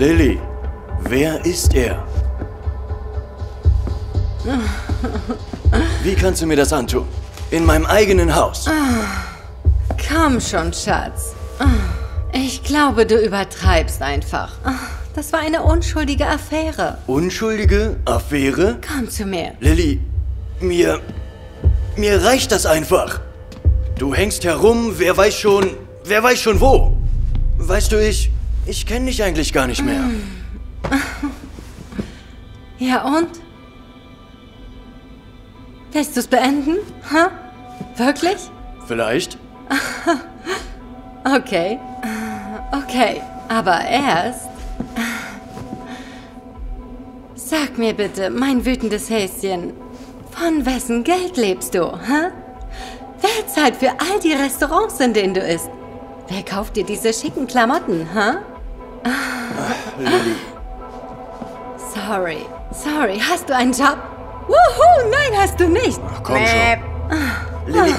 Lilly, wer ist er? Wie kannst du mir das antun? In meinem eigenen Haus. Komm schon, Schatz. Ich glaube, du übertreibst einfach. Das war eine unschuldige Affäre. Unschuldige Affäre? Komm zu mir. Lilly, mir reicht das einfach. Du hängst herum, wer weiß schon wo. Weißt du, ich kenne dich eigentlich gar nicht mehr. Ja und? Lässt du es beenden? Huh? Wirklich? Vielleicht. Okay. Okay, aber erst... Sag mir bitte, mein wütendes Häschen, von wessen Geld lebst du? Huh? Wer zahlt für all die Restaurants, in denen du isst? Wer kauft dir diese schicken Klamotten, huh? Ach, Lilly. Sorry, hast du einen Job? Wuhu, nein, hast du nicht. Ach, komm schon. Lilly,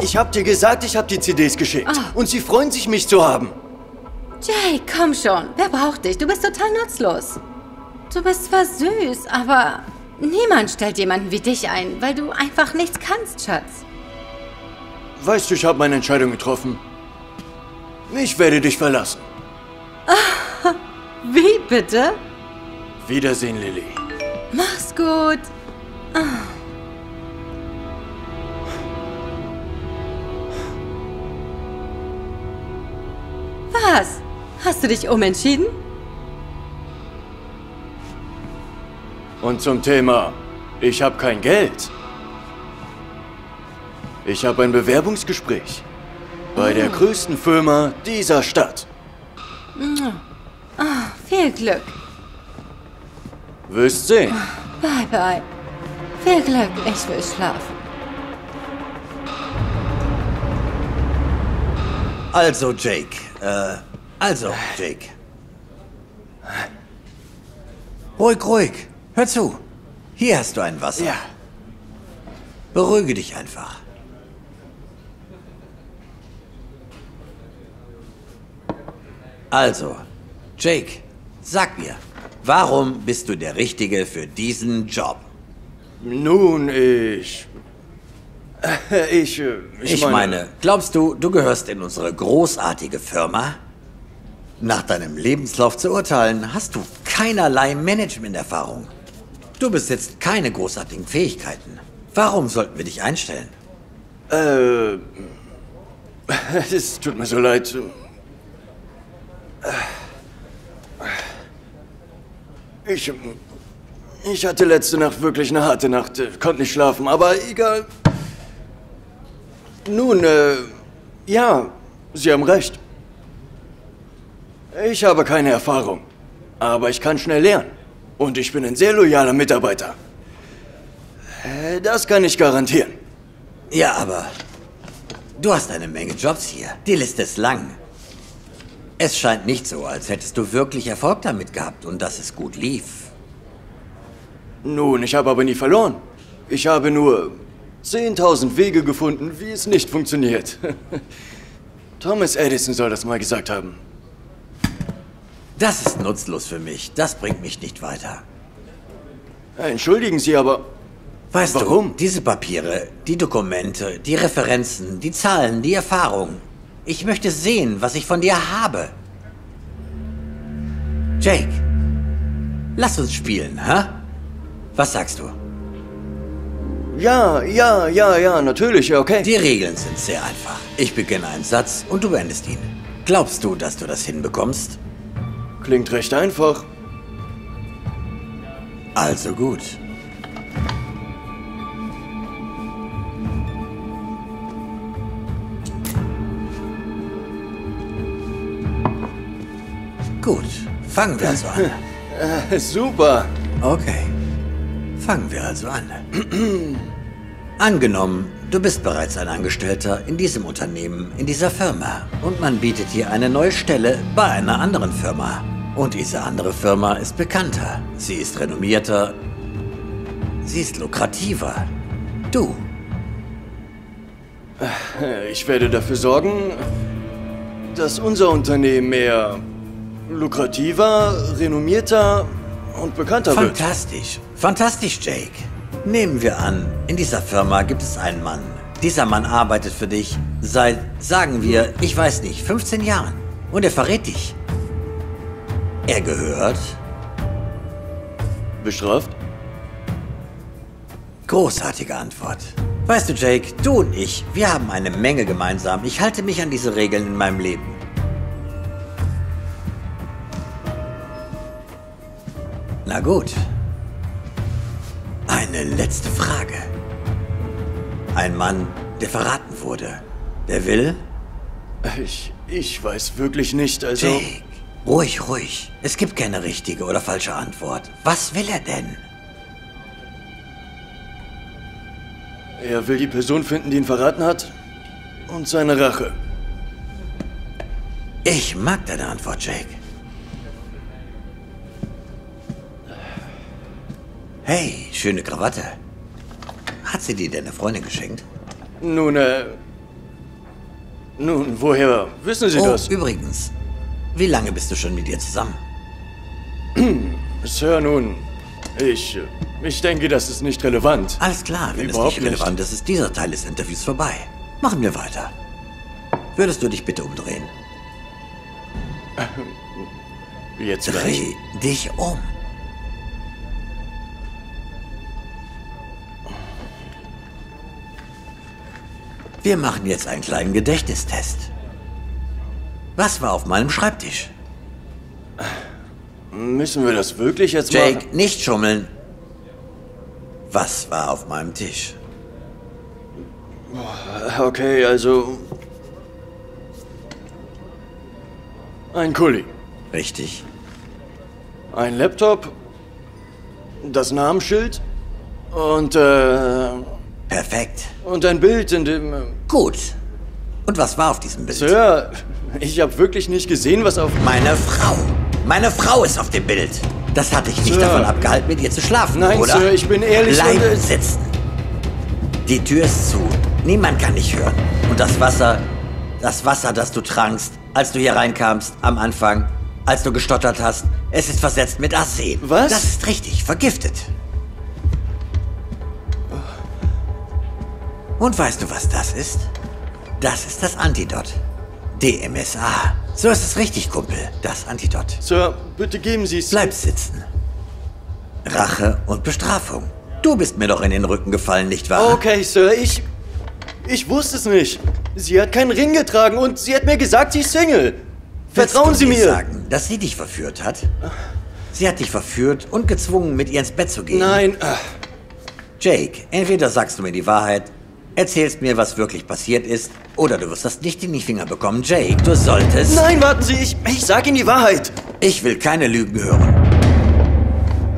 ich hab dir gesagt, ich hab die CDs geschickt. Und sie freuen sich, mich zu haben. Jay, komm schon. Wer braucht dich? Du bist total nutzlos. Du bist zwar süß, aber niemand stellt jemanden wie dich ein, weil du einfach nichts kannst, Schatz. Weißt du, ich habe meine Entscheidung getroffen. Ich werde dich verlassen. Wie bitte? Wiedersehen, Lilly. Mach's gut. Was? Hast du dich umentschieden? Und zum Thema, ich habe kein Geld. Ich habe ein Bewerbungsgespräch bei der größten Firma dieser Stadt. Viel Glück. Wirst sehen. Bye, bye. Viel Glück, ich will schlafen. Also, Jake. Ruhig. Hör zu. Hier hast du ein Wasser. Ja. Beruhige dich einfach. Also, Jake, sag mir, warum bist du der Richtige für diesen Job? Nun, Ich meine, glaubst du, du gehörst in unsere großartige Firma? Nach deinem Lebenslauf zu urteilen, hast du keinerlei Managementerfahrung. Du besitzt keine großartigen Fähigkeiten. Warum sollten wir dich einstellen? Es tut mir so leid. Ich hatte letzte Nacht wirklich eine harte Nacht, konnte nicht schlafen, aber egal. Nun, ja, Sie haben recht. Ich habe keine Erfahrung, aber ich kann schnell lernen. Und ich bin ein sehr loyaler Mitarbeiter. Das kann ich garantieren. Ja, aber du hast eine Menge Jobs hier. Die Liste ist lang. Es scheint nicht so, als hättest du wirklich Erfolg damit gehabt und dass es gut lief. Nun, ich habe aber nie verloren. Ich habe nur 10.000 Wege gefunden, wie es nicht funktioniert. Thomas Edison soll das mal gesagt haben. Das ist nutzlos für mich. Das bringt mich nicht weiter. Entschuldigen Sie, aber... Weißt du, diese Papiere, die Dokumente, die Referenzen, die Zahlen, die Erfahrung... Ich möchte sehen, was ich von dir habe. Jake, lass uns spielen, hä? Was sagst du? Ja, natürlich, okay. Die Regeln sind sehr einfach. Ich beginne einen Satz und du beendest ihn. Glaubst du, dass du das hinbekommst? Klingt recht einfach. Also gut. Gut, fangen wir also an. Super. Okay, fangen wir also an. Angenommen, du bist bereits ein Angestellter in diesem Unternehmen, in dieser Firma. Und man bietet dir eine neue Stelle bei einer anderen Firma. Und diese andere Firma ist bekannter. Sie ist renommierter. Sie ist lukrativer. Du. Ich werde dafür sorgen, dass unser Unternehmen mehr... lukrativer, renommierter und bekannter wird. Fantastisch. Fantastisch, Jake. Nehmen wir an, in dieser Firma gibt es einen Mann. Dieser Mann arbeitet für dich seit, sagen wir, ich weiß nicht, 15 Jahren. Und er verrät dich. Er gehört... bestraft? Großartige Antwort. Weißt du, Jake, du und ich, wir haben eine Menge gemeinsam. Ich halte mich an diese Regeln in meinem Leben. Na gut. Eine letzte Frage. Ein Mann, der verraten wurde. Der will? Ich weiß wirklich nicht, also... Jake, ruhig, ruhig. Es gibt keine richtige oder falsche Antwort. Was will er denn? Er will die Person finden, die ihn verraten hat. Und seine Rache. Ich mag deine Antwort, Jake. Hey, schöne Krawatte. Hat sie dir deine Freundin geschenkt? Nun, woher wissen Sie das? Übrigens, wie lange bist du schon mit ihr zusammen? Sir, nun, ich denke, das ist nicht relevant. Alles klar, wenn es nicht relevant ist, ist dieser Teil des Interviews vorbei. Machen wir weiter. Würdest du dich bitte umdrehen? Jetzt gleich. Dreh dich um. Wir machen jetzt einen kleinen Gedächtnistest. Was war auf meinem Schreibtisch? Müssen wir das wirklich jetzt machen? Jake, nicht schummeln. Was war auf meinem Tisch? Okay, also... ein Kuli. Richtig. Ein Laptop. Das Namensschild. Und, perfekt. Und ein Bild, in dem... Gut. Und was war auf diesem Bild? Sir, ich habe wirklich nicht gesehen, was auf... Meine Frau. Meine Frau ist auf dem Bild. Das hat dich nicht davon abgehalten, mit ihr zu schlafen, nein, oder? Nein, Sir, ich bin ehrlich... Bleib sitzen. Die Tür ist zu. Niemand kann dich hören. Und das Wasser, das du trankst, als du hier reinkamst, am Anfang, als du gestottert hast, es ist versetzt mit Arsen. Was? Das ist richtig, vergiftet. Und weißt du, was das ist? Das ist das Antidot. DMSA. So ist es richtig, Kumpel. Das Antidot. Sir, bitte geben Sie es. Bleib sitzen. Rache und Bestrafung. Du bist mir doch in den Rücken gefallen, nicht wahr? Okay, Sir, ich wusste es nicht. Sie hat keinen Ring getragen und sie hat mir gesagt, sie ist Single. Vertrauen Sie mir. Willst du mir sagen, dass sie dich verführt hat? Sie hat dich verführt und gezwungen, mit ihr ins Bett zu gehen. Nein. Jake, entweder sagst du mir die Wahrheit... erzählst mir, was wirklich passiert ist, oder du wirst das nicht in die Finger bekommen. Jake, du solltest... Nein, warten Sie, ich sag Ihnen die Wahrheit. Ich will keine Lügen hören.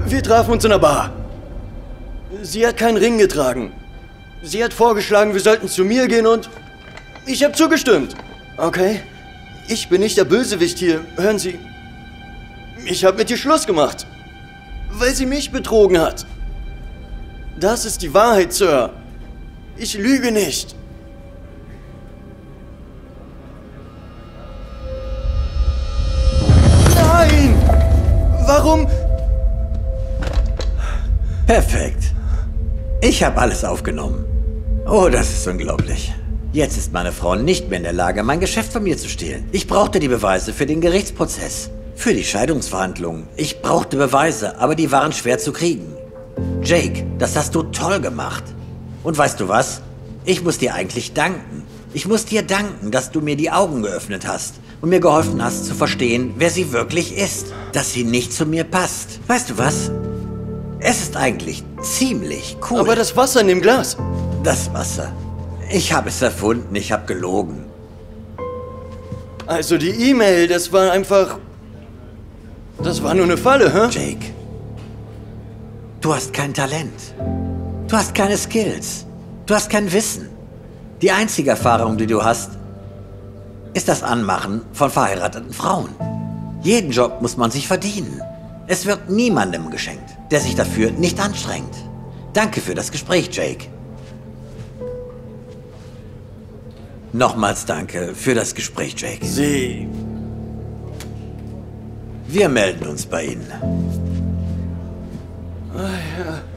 Wir trafen uns in der Bar. Sie hat keinen Ring getragen. Sie hat vorgeschlagen, wir sollten zu mir gehen und... ich habe zugestimmt. Okay? Ich bin nicht der Bösewicht hier, hören Sie. Ich habe mit ihr Schluss gemacht. Weil sie mich betrogen hat. Das ist die Wahrheit, Sir. Ich lüge nicht. Nein! Warum? Perfekt. Ich habe alles aufgenommen. Oh, das ist unglaublich. Jetzt ist meine Frau nicht mehr in der Lage, mein Geschäft von mir zu stehlen. Ich brauchte die Beweise für den Gerichtsprozess, für die Scheidungsverhandlungen. Ich brauchte Beweise, aber die waren schwer zu kriegen. Jake, das hast du toll gemacht. Und weißt du was? Ich muss dir eigentlich danken. Ich muss dir danken, dass du mir die Augen geöffnet hast und mir geholfen hast zu verstehen, wer sie wirklich ist. Dass sie nicht zu mir passt. Weißt du was? Es ist eigentlich ziemlich cool. Aber das Wasser in dem Glas. Das Wasser. Ich habe es erfunden, ich habe gelogen. Also die E-Mail, das war einfach... das war nur eine Falle, hä? Jake, du hast kein Talent. Du hast keine Skills. Du hast kein Wissen. Die einzige Erfahrung, die du hast, ist das Anmachen von verheirateten Frauen. Jeden Job muss man sich verdienen. Es wird niemandem geschenkt, der sich dafür nicht anstrengt. Danke für das Gespräch, Jake. Nochmals danke für das Gespräch, Jake. Sie... Wir melden uns bei Ihnen. Ah, ja.